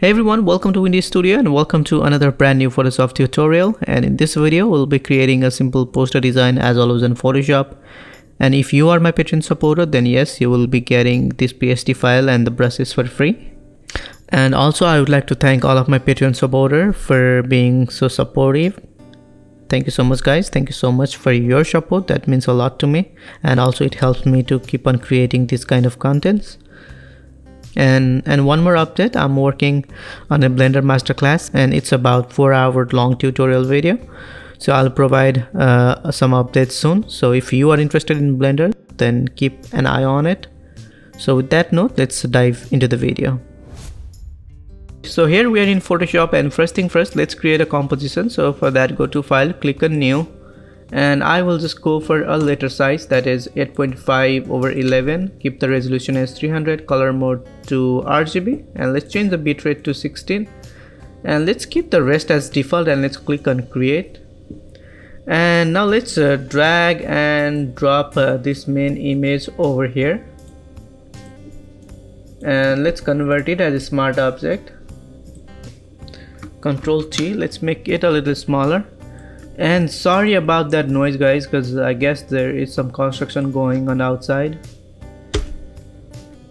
Hey everyone, welcome to Windy Studio and welcome to another brand new Photoshop tutorial. And in this video, we'll be creating a simple poster design as always in Photoshop. And if you are my Patreon supporter, then yes, you will be getting this PSD file and the brushes for free. And also I would like to thank all of my Patreon supporters for being so supportive. Thank you so much guys. Thank you so much for your support. That means a lot to me. And also it helps me to keep on creating this kind of contents. And one more update, I'm working on a Blender masterclass and it's about 4-hour long tutorial video. So I'll provide some updates soon. So if you are interested in Blender, then keep an eye on it. So with that note, let's dive into the video. So here we are in Photoshop and first thing first, let's create a composition. So for that, go to File, click on New. And I will just go for a letter size that is 8.5/11. Keep the resolution as 300, color mode to RGB, and let's change the bitrate to 16. And let's keep the rest as default and let's click on create. And now let's drag and drop this main image over here. And let's convert it as a smart object. Control T, let's make it a little smaller. And sorry about that noise guys, because I guess there is some construction going on outside.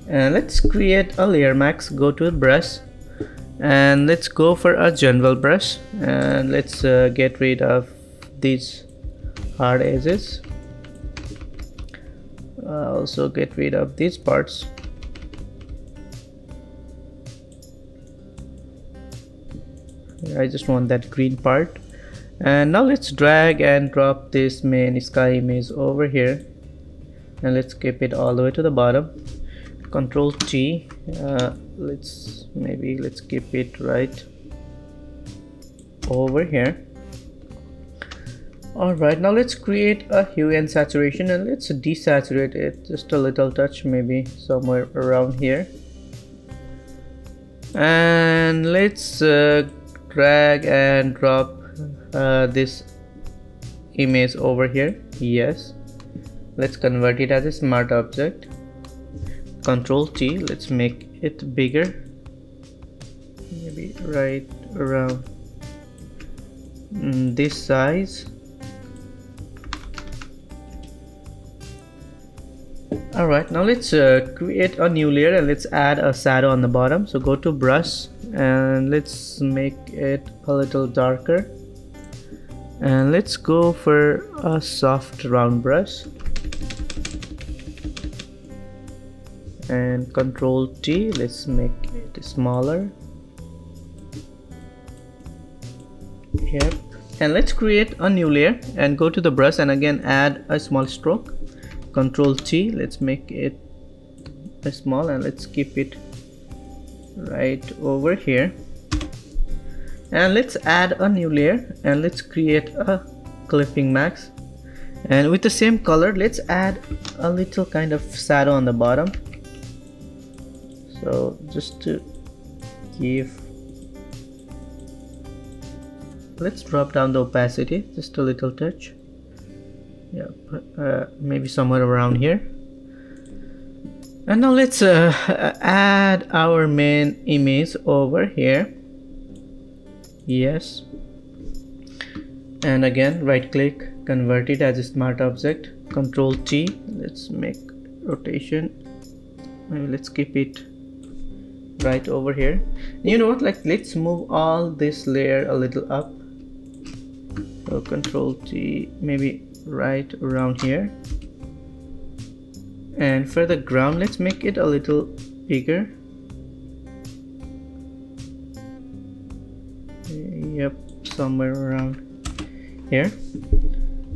And let's create a layer mask, go to brush and let's go for a general brush and let's get rid of these hard edges. Also get rid of these parts. I just want that green part. And now let's drag and drop this main sky image over here and let's keep it all the way to the bottom. Control T, let's keep it right over here. Alright, now let's create a hue and saturation and let's desaturate it just a little touch, maybe somewhere around here. And let's drag and drop this image over here. Yes, let's convert it as a smart object. Control T, let's make it bigger, maybe right around this size. Alright, now let's create a new layer and let's add a shadow on the bottom. So go to brush and let's make it a little darker. And let's go for a soft round brush and Control T, let's make it smaller. Yep, and let's create a new layer and go to the brush and again add a small stroke. Control T, let's make it small and let's keep it right over here. And let's add a new layer and let's create a clipping mask and with the same color let's add a little kind of shadow on the bottom, so just to give, let's drop down the opacity just a little touch. Yeah, maybe somewhere around here. And now let's add our main image over here. Yes, and again right click, convert it as a smart object. Control T, let's make rotation, maybe let's keep it right over here. You know what, like let's move all this layer a little up. So Control T, maybe right around here. And for the ground, let's make it a little bigger. Yep, somewhere around here.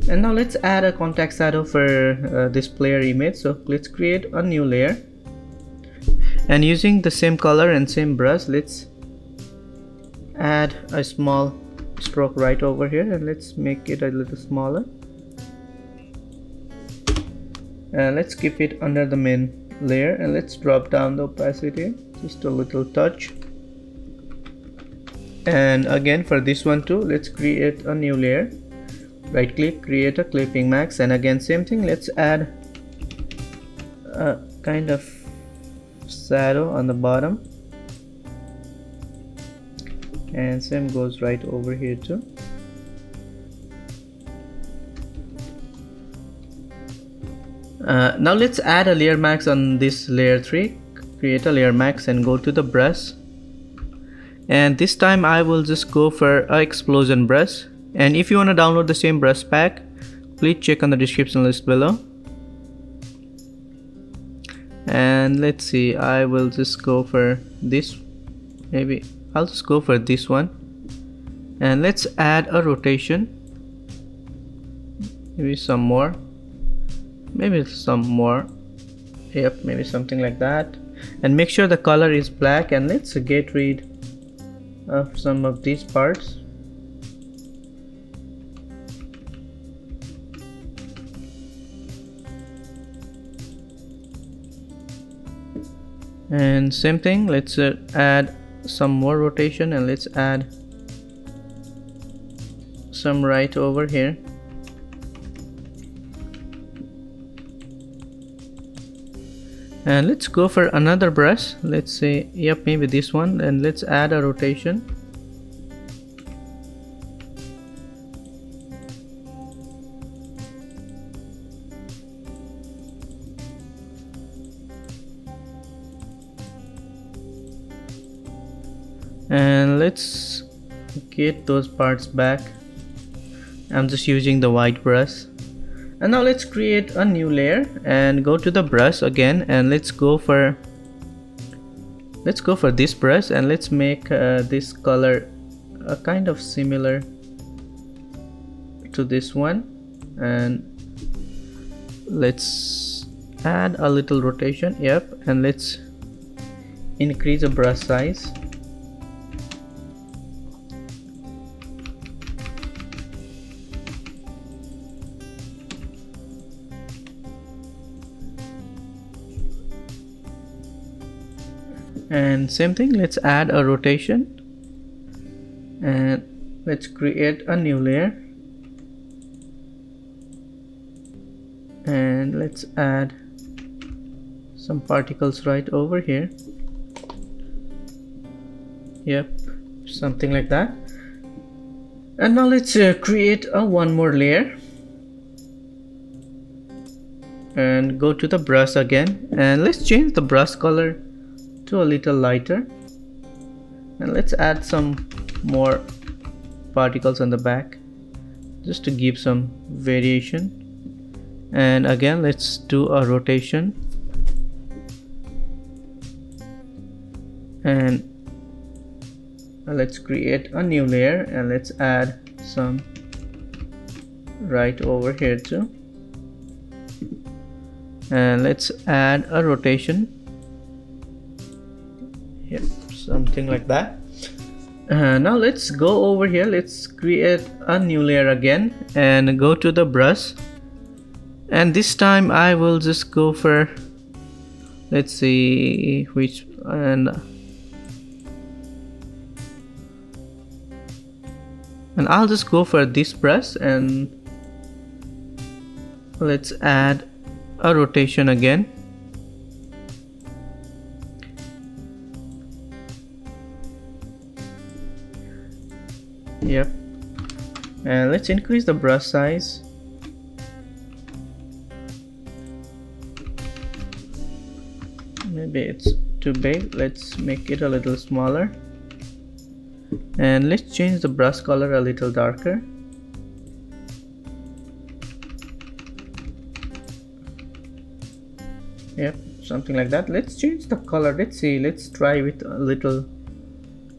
And now let's add a contact shadow for this player image. So let's create a new layer and using the same color and same brush, let's add a small stroke right over here and let's make it a little smaller and let's keep it under the main layer and let's drop down the opacity just a little touch. And again for this one too, let's create a new layer, right click, create a clipping mask, and again same thing, let's add a kind of shadow on the bottom. and same goes right over here too. Now let's add a layer mask on this layer 3. Create a layer mask and go to the brush, and this time I will just go for a explosion brush. And if you want to download the same brush pack, please check on the description list below. And let's see, I will just go for this, maybe I'll just go for this one, and let's add a rotation, maybe some more, maybe some more, yep, maybe something like that. And make sure the color is black, and let's get rid of some of these parts. And same thing, let's add some more rotation, and let's add some right over here. And let's go for another brush, let's say, yep, maybe this one, and let's add a rotation. And let's get those parts back. I'm just using the white brush. And now let's create a new layer and go to the brush again, and let's go for this brush, and let's make this color a kind of similar to this one, and let's add a little rotation, yep, and let's increase the brush size. And same thing, let's add a rotation, and let's create a new layer, and let's add some particles right over here, yep, something like that. And now let's create one more layer and go to the brush again, and let's change the brush color to a little lighter, and let's add some more particles on the back just to give some variation. And again, let's do a rotation, and let's create a new layer, and let's add some right over here too, and let's add a rotation, yep, something like that. Now let's go over here, let's create a new layer again and go to the brush, and this time I will just go for, let's see which, and I'll just go for this brush, and let's add a rotation again. Yep, and let's increase the brush size, maybe it's too big, let's make it a little smaller, and let's change the brush color a little darker. Yep, something like that. Let's change the color, let's see, let's try with a little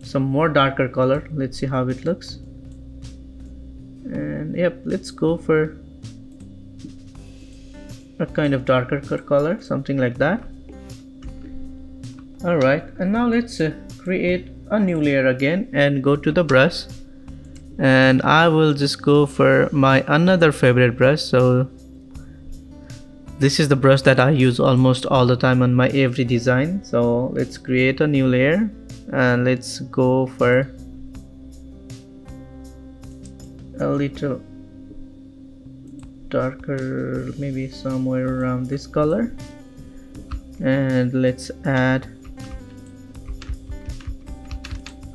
some more darker color, let's see how it looks. And yep, let's go for a kind of darker color, something like that. All right, and now let's create a new layer again and go to the brush, and I will just go for my another favorite brush. So this is the brush that I use almost all the time on my every design. So let's create a new layer, and let's go for a little darker, maybe somewhere around this color, and let's add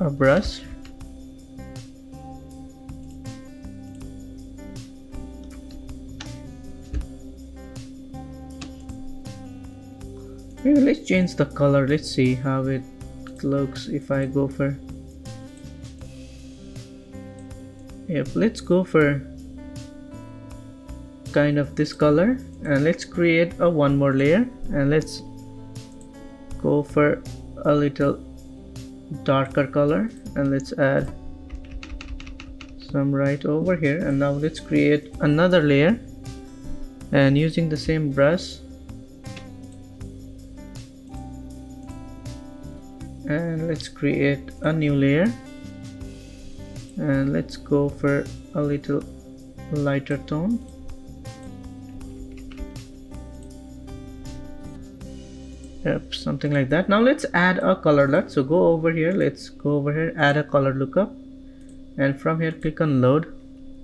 a brush, Okay, let's change the color. Let's see how it looks if I go for, yep, let's go for kind of this color, and let's create a one more layer, and let's go for a little darker color, and let's add some right over here. And now let's create another layer, and using the same brush, and let's create a new layer, and let's go for a little lighter tone. Yep, something like that. Now let's add a color LUT. So go over here, let's go over here, add a color lookup, and from here click on load,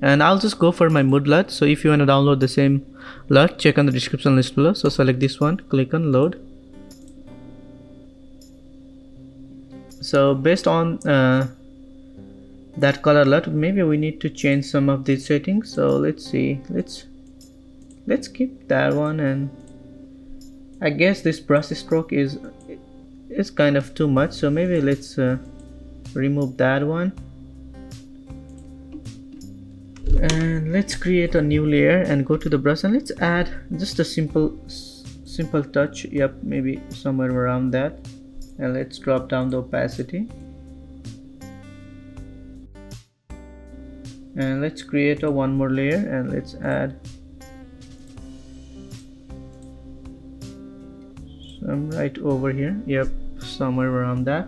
and I'll just go for my mood LUT. So if you want to download the same LUT, check on the description list below. So select this one, click on load. So based on that color LUT, maybe we need to change some of these settings. So let's see, let's keep that one, and I guess this brush stroke is kind of too much, so maybe let's remove that one, and let's create a new layer and go to the brush, and let's add just a simple touch. Yep, maybe somewhere around that, and let's drop down the opacity, and let's create a one more layer, and let's add some right over here, yep, somewhere around that.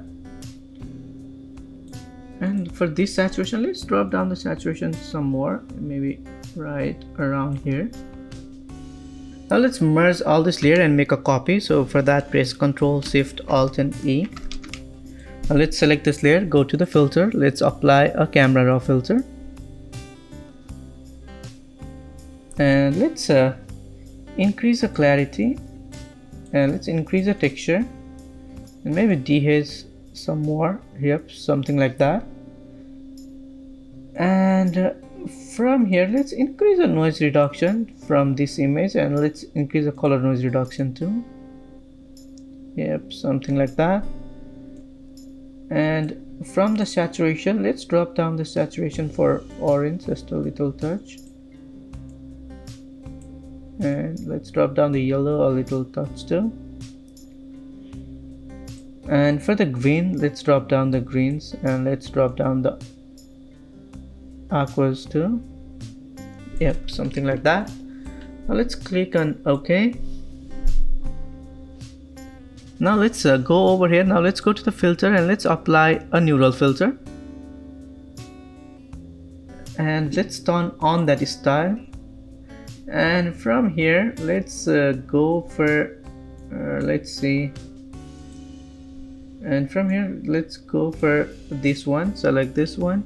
And for this saturation, let's drop down the saturation some more, maybe right around here. Now let's merge all this layer and make a copy. So for that, press Ctrl Shift Alt and E. Now let's select this layer, go to the filter, let's apply a camera raw filter, and let's increase the clarity, and let's increase the texture, and maybe dehaze some more. Yep, something like that. And from here, let's increase the noise reduction from this image, and let's increase the color noise reduction too. Yep, something like that. And from the saturation, let's drop down the saturation for orange just a little touch, and let's drop down the yellow a little touch too. And for the green, let's drop down the greens, and let's drop down the aquas too. Yep, something like that. Now let's click on OK. Now let's go over here. Now let's go to the filter, and let's apply a neural filter, and let's turn on that style. And from here, let's go for let's see, and from here let's go for this one, select this one,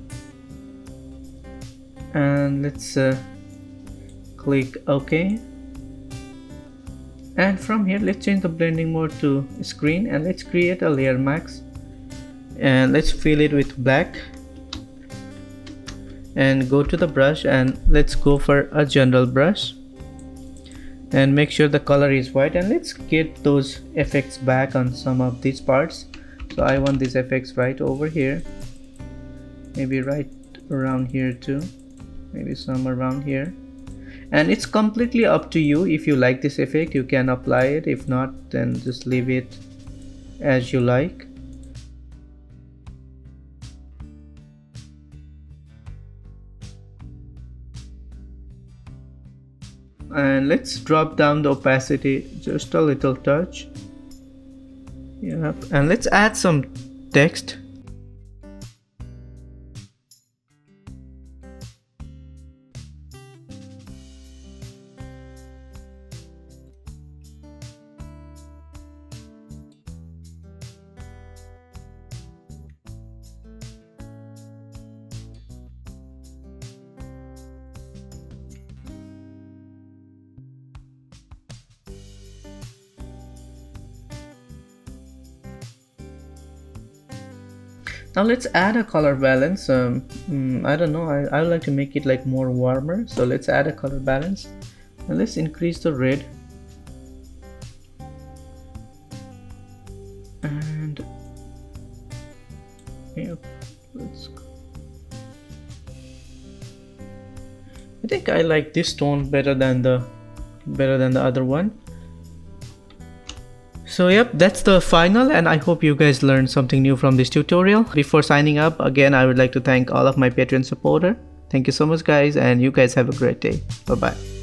and let's click OK. And from here, let's change the blending mode to screen, and let's create a layer mask, and let's fill it with black, and go to the brush, and let's go for a general brush, and make sure the color is white, and let's get those effects back on some of these parts. So I want these effects right over here, maybe right around here too, maybe some around here. And it's completely up to you. If you like this effect, you can apply it. If not, then just leave it as you like. And let's drop down the opacity just a little touch. Yep, and let's add some text. Now let's add a color balance. I don't know, I would like to make it like more warmer. So let's add a color balance, and let's increase the red, Yeah, I think I like this tone better than the other one. So yep, that's the final, and I hope you guys learned something new from this tutorial. Before signing up, again, I would like to thank all of my Patreon supporters. Thank you so much, guys, and you guys have a great day. Bye-bye.